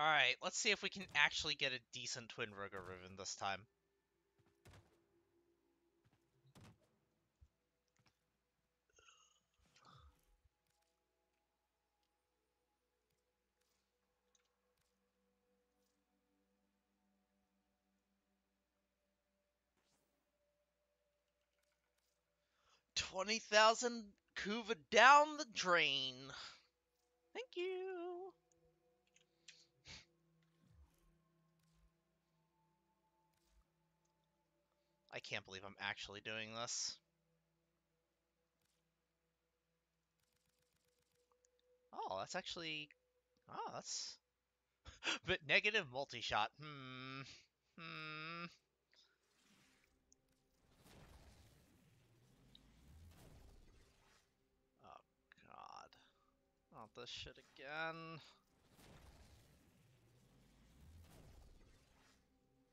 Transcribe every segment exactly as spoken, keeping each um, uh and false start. Alright, let's see if we can actually get a decent Twin Roggas Riven this time. twenty thousand Kuva down the drain. Thank you. I can't believe I'm actually doing this. Oh, that's actually... Oh, that's... but negative multi-shot. Hmm. Hmm. Not this shit again.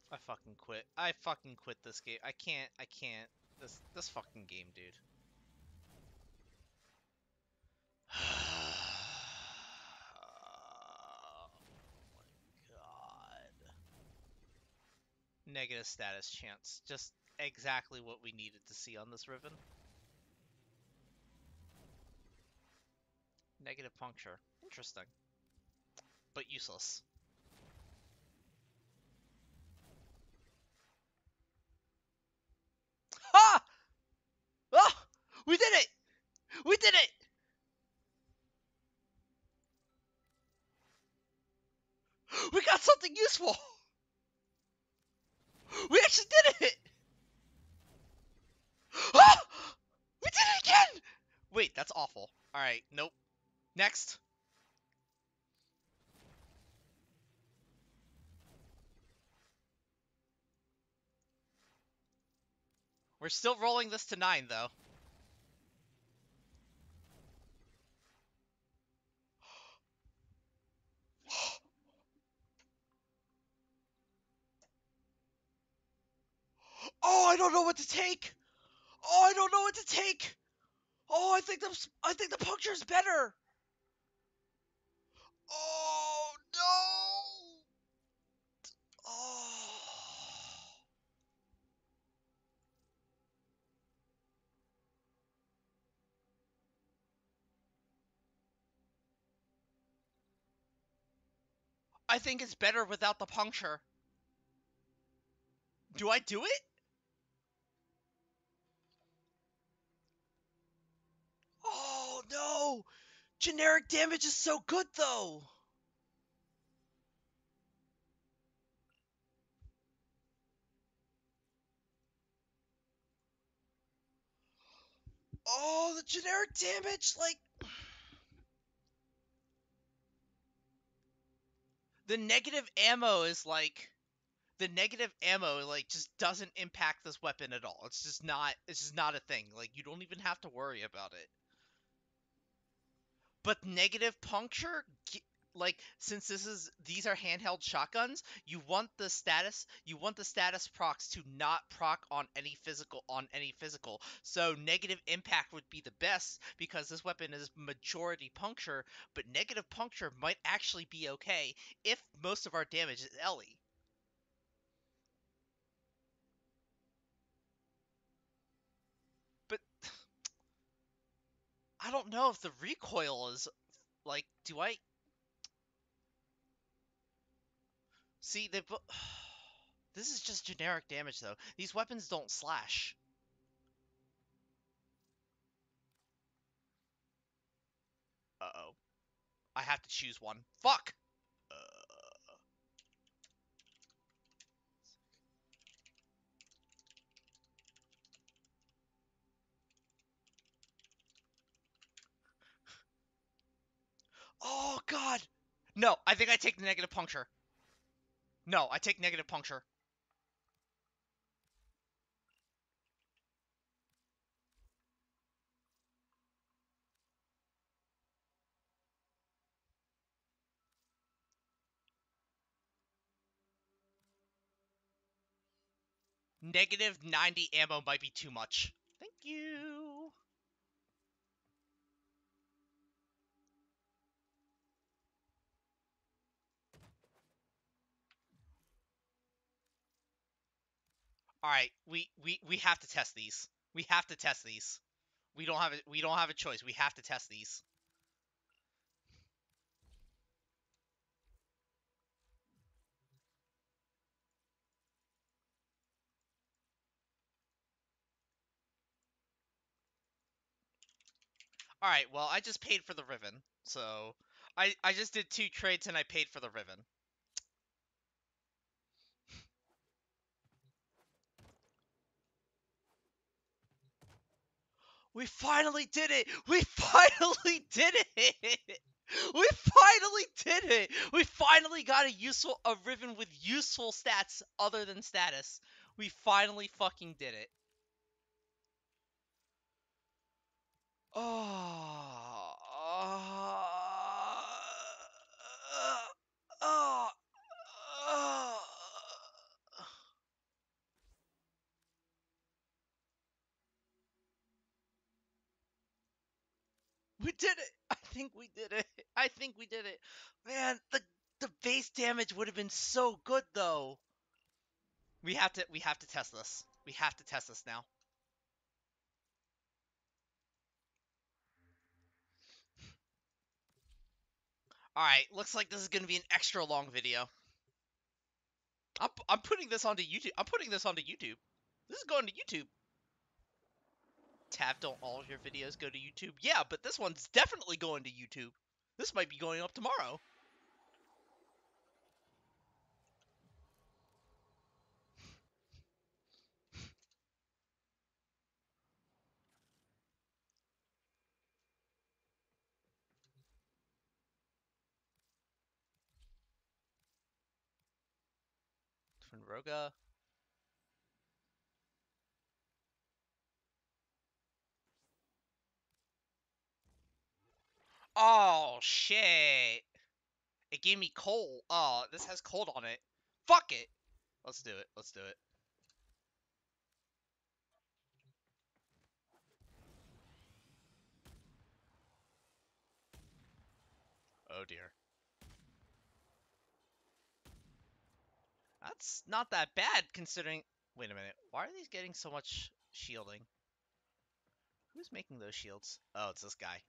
I fucking quit. I fucking quit this game. I can't. I can't. This this fucking game, dude. Oh my god. Negative status chance. Just exactly what we needed to see on this Riven. Negative puncture. Interesting. But useless. Ha! Ah! Oh! We did it! We did it! We got something useful! We actually did it! Ah! We did it again! Wait, that's awful. Alright, nope. Next. We're still rolling this to nine, though. Oh, I don't know what to take. Oh, I don't know what to take. Oh, I think the I think the puncture is better. Oh no! Oh. I think it's better without the puncture. Do I do it? Oh no! Generic damage is so good, though! Oh, the generic damage, like... The negative ammo is, like... The negative ammo, like, just doesn't impact this weapon at all. It's just not, it's just not a thing. Like, you don't even have to worry about it. But negative puncture, like, since this is these are handheld shotguns, you want the status you want the status procs to not proc on any physical on any physical. So negative impact would be the best because this weapon is majority puncture, but negative puncture might actually be okay if most of our damage is Ellie. I don't know if the recoil is, like, do I... See, they... This is just generic damage, though. These weapons don't slash. Uh-oh. I have to choose one. Fuck! Uh... Oh, God. No, I think I take the negative puncture. No, I take negative puncture. Negative ninety ammo might be too much. Thank you. All right, we, we we have to test these. We have to test these. We don't have a, we don't have a choice. We have to test these. All right, well, I just paid for the Riven. So, I I just did two trades and I paid for the Riven. We finally did it! We finally did it! We finally did it! We finally got a useful a Riven with useful stats other than status. We finally fucking did it. Oh, oh, oh, oh. We did it! I think we did it. I think we did it. Man, the the base damage would have been so good though. We have to we have to test this. We have to test this now. Alright, looks like this is going to be an extra long video. I'm, I'm putting this onto YouTube. I'm putting this onto YouTube. This is going to YouTube. Tab, don't all of your videos go to YouTube? Yeah, but this one's definitely going to YouTube. This might be going up tomorrow. Twin Roggas. Oh shit! It gave me coal. Oh, this has cold on it. Fuck it. Let's do it. Let's do it. Oh dear. That's not that bad, considering... Wait a minute. Why are these getting so much shielding? Who's making those shields? Oh, it's this guy.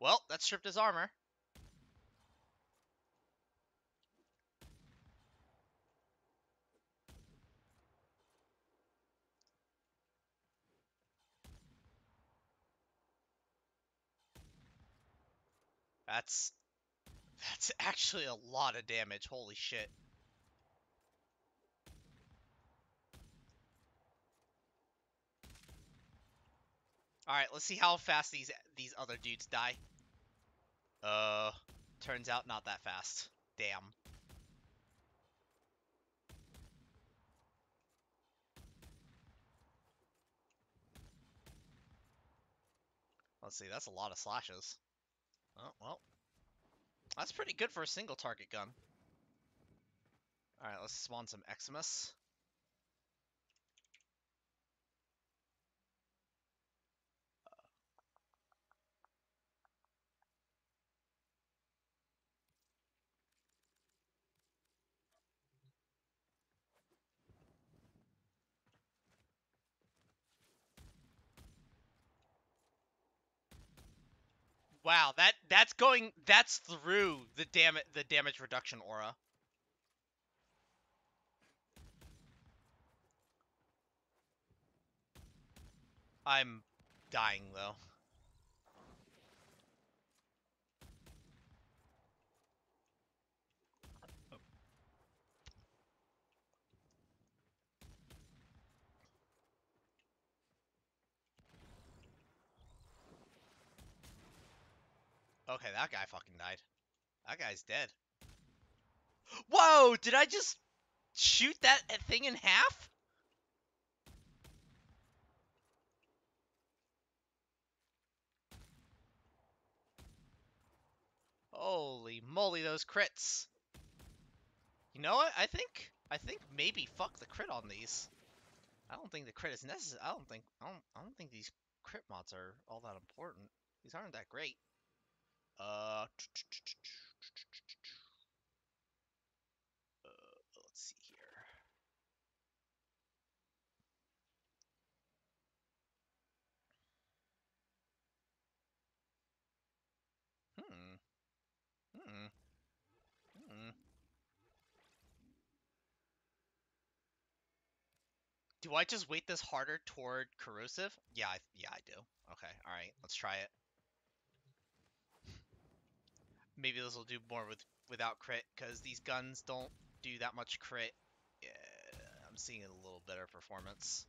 Well, that stripped his armor. That's... That's actually a lot of damage, holy shit. Alright, let's see how fast these these other dudes die. Uh, turns out not that fast. Damn. Let's see, that's a lot of slashes. Oh, well. That's pretty good for a single target gun. Alright, let's spawn some Eximus. Wow, that that's going that's through the dam the damage reduction aura. I'm dying though. Okay, that guy fucking died. That guy's dead. Whoa! Did I just shoot that thing in half? Holy moly, those crits. You know what? I think I think maybe fuck the crit on these. I don't think the crit is necessary. I don't think I don't I don't think these crit mods are all that important. These aren't that great. Uh, uh, let's see here. Do I just weight this harder toward Corrosive? Yeah, I, yeah, I do. Okay, alright, let's try it. Maybe this will do more with without crit, because these guns don't do that much crit. Yeah, I'm seeing a little better performance.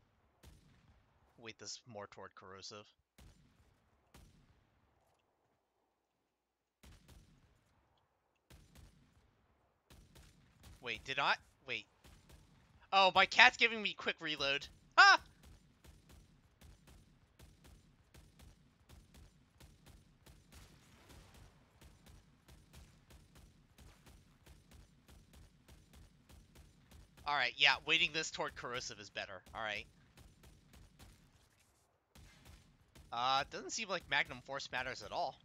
Weight this more toward Corrosive. Wait, did I? Wait. Oh, my cat's giving me quick reload. Ah! Alright, yeah, weighting this toward Corrosive is better. Alright. Uh, it doesn't seem like Magnum Force matters at all.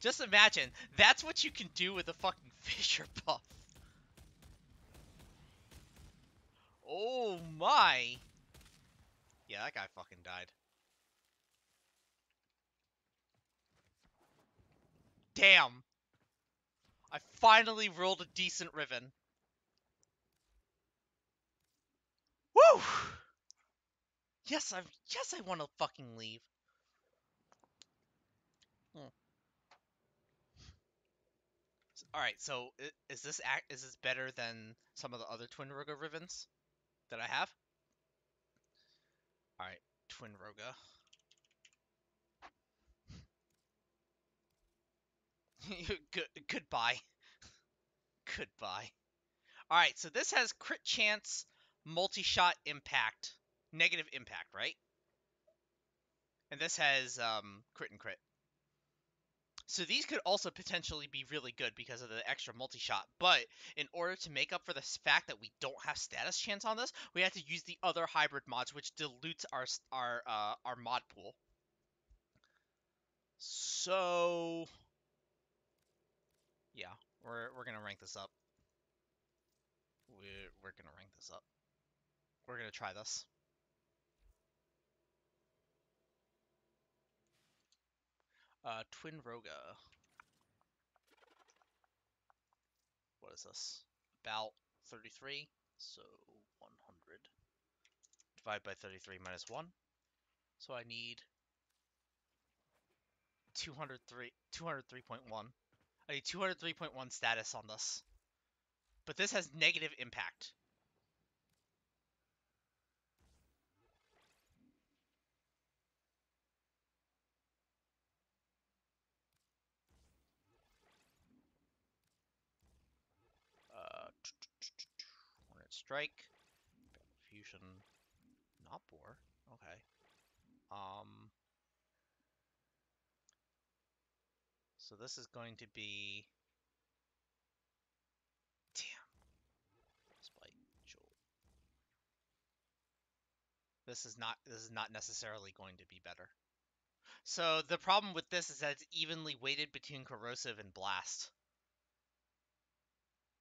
Just imagine, that's what you can do with a fucking Fissure buff. Oh my! Yeah, that guy fucking died. Damn! I finally rolled a decent Riven. Woo! Yes, I yes I want to fucking leave. Hmm. All right, so is this act is this better than some of the other Twin Rogga Rivens that I have? All right, Twin Rogga. Good, goodbye. Goodbye. All right, so this has crit chance, multi-shot impact, negative impact, right? And this has um, crit and crit. So these could also potentially be really good because of the extra multi-shot, but in order to make up for the fact that we don't have status chance on this, we have to use the other hybrid mods, which dilutes our our uh, our mod pool. So yeah, we're we're gonna rank this up. We're we're gonna rank this up. We're gonna try this. Uh, Twin Rogga. What is this? About thirty-three, so one hundred. Divide by thirty-three minus one. So I need two hundred three point one. I need two hundred three point one status on this. But this has negative impact. Strike, fusion, not bore. Okay. Um. So this is going to be. Damn. Spike jolt. This is not. This is not necessarily going to be better. So the problem with this is that it's evenly weighted between Corrosive and Blast.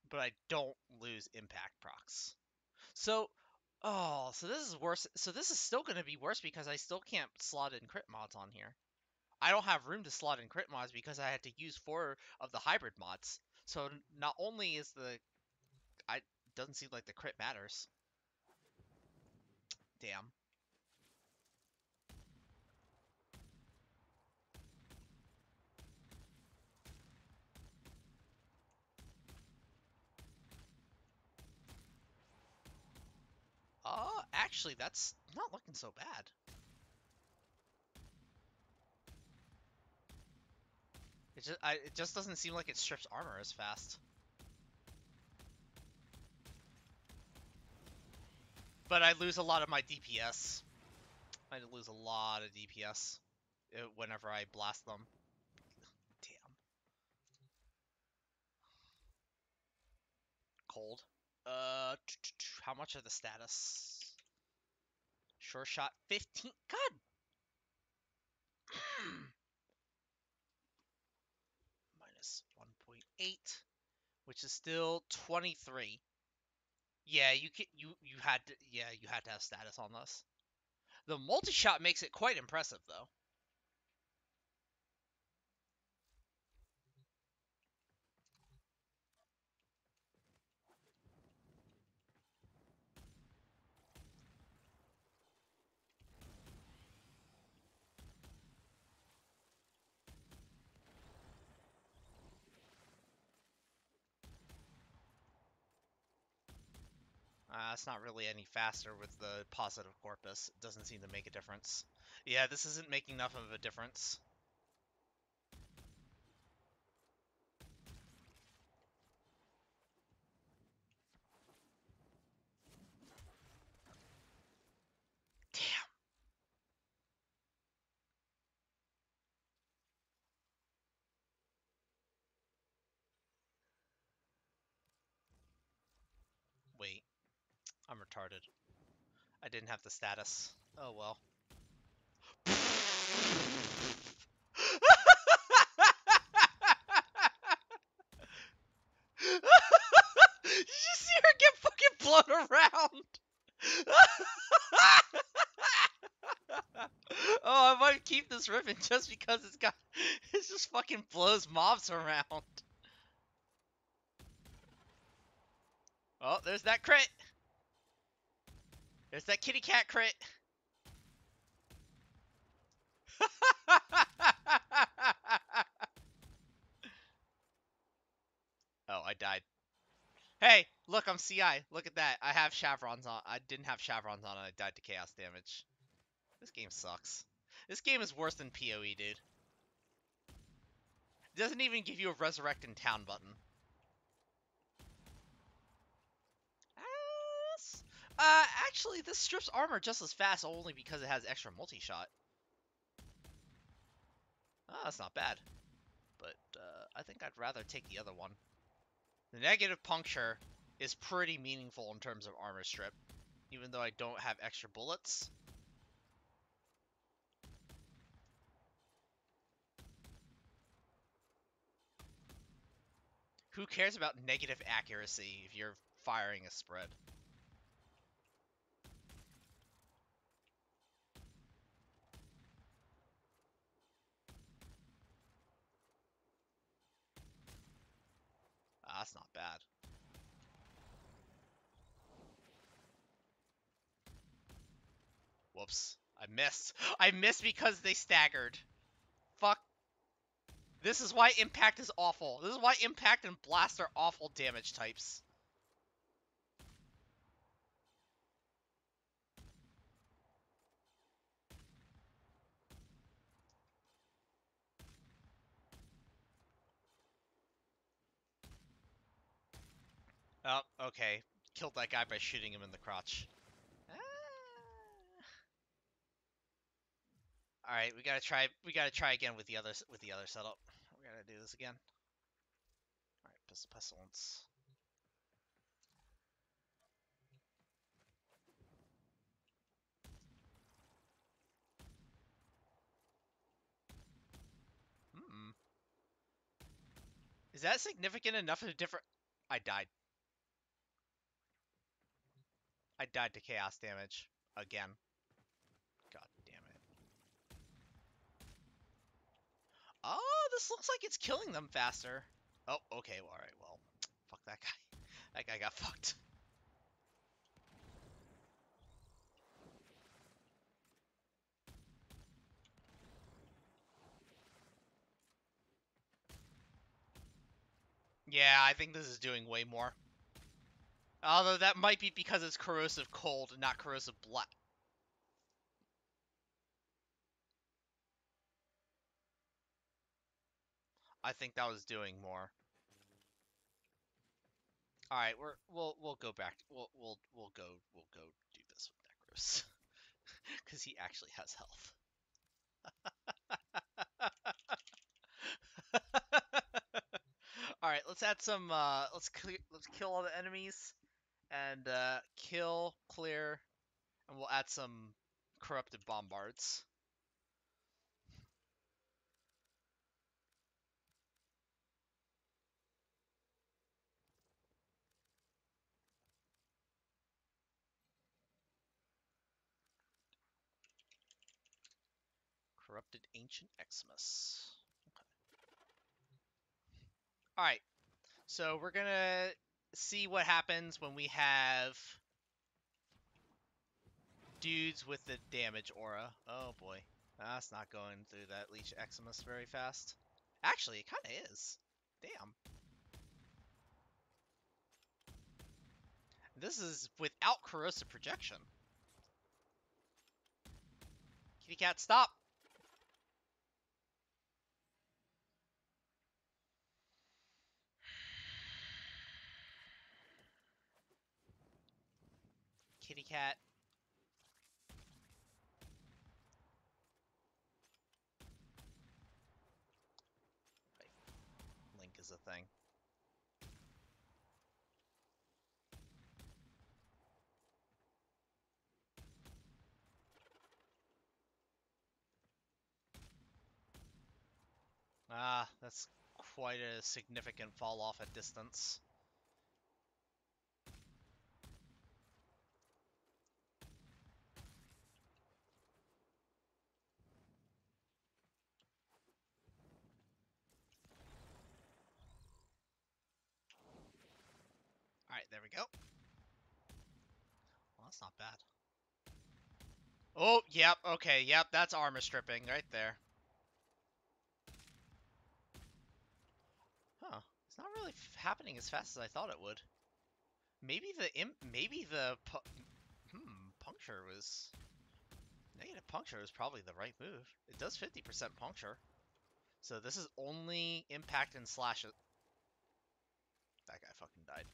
But I don't lose impact procs. So, oh, so this is worse. So this is still going to be worse because I still can't slot in crit mods on here. I don't have room to slot in crit mods because I had to use four of the hybrid mods. So not only is the, I doesn't seem like the crit matters. Damn. Uh, actually, that's not looking so bad. It just, I, it just doesn't seem like it strips armor as fast. But I lose a lot of my D P S. I lose a lot of D P S whenever I blast them. Damn. Cold. Uh, how much of the status? Sure shot fifteen. God. Minus one point eight, which is still twenty-three. Yeah, you can, you you had to yeah you had to have status on this. The multi-shot makes it quite impressive, though. Uh, it's not really any faster with the positive corpus. It doesn't seem to make a difference. Yeah, this isn't making enough of a difference. Damn. Wait. I'm retarded. I didn't have the status. Oh well. Did you see her get fucking blown around? Oh, I might keep this ribbon just because it's got it just fucking blows mobs around. Oh, there's that crit. There's that kitty cat crit! Oh, I died. Hey, look, I'm C I. Look at that. I have chevrons on. I didn't have chevrons on and I died to chaos damage. This game sucks. This game is worse than P O E, dude. It doesn't even give you a resurrect in town button. Uh, actually, this strips armor just as fast only because it has extra multi-shot. Ah, that's not bad. But, uh, I think I'd rather take the other one. The negative puncture is pretty meaningful in terms of armor strip, even though I don't have extra bullets. Who cares about negative accuracy if you're firing a spread? Ah, that's not bad. Whoops. I missed. I missed because they staggered. Fuck. This is why impact is awful. This is why impact and blast are awful damage types. Oh, okay. Killed that guy by shooting him in the crotch. Ah. All right, we gotta try. We gotta try again with the other with the other setup. We gotta do this again. All right, pestilence. Hmm. Is that significant enough of a difference? I died. I died to chaos damage. Again. God damn it. Oh, this looks like it's killing them faster. Oh, okay. Well, all right. Well, fuck that guy. That guy got fucked. Yeah, I think this is doing way more. Although that might be because it's corrosive cold and not corrosive black. I think that was doing more. All right, we're we'll we'll go back. We'll we'll we'll go we'll go do this with Necros because he actually has health. All right, let's add some. Uh, let's clear, let's kill all the enemies. And uh, kill, clear, and we'll add some corrupted bombards. Corrupted Ancient Eximus. Okay. Alright. So we're going to see what happens when we have dudes with the damage aura. Oh boy. That's not going through that Leech Eximus very fast. Actually, it kind of is. Damn. This is without corrosive projection. Kitty cat, stop! Kitty cat. Link is a thing. Ah, that's quite a significant fall off at distance. Alright, there we go. Well, that's not bad. Oh, yep, okay, yep, that's armor stripping right there. It's not really f happening as fast as I thought it would. Maybe the imp maybe the pu hmm, puncture was negative. Puncture is probably the right move. It does fifty percent puncture, so this is only impact and slash. That guy fucking died.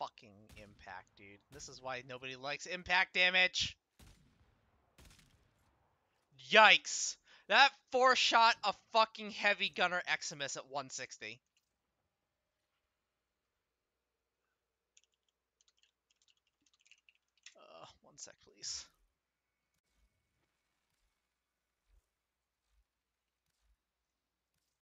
Fucking impact, dude. This is why nobody likes impact damage. Yikes! That four shot a fucking heavy gunner Eximus at one sixty. Uh, one sec, please.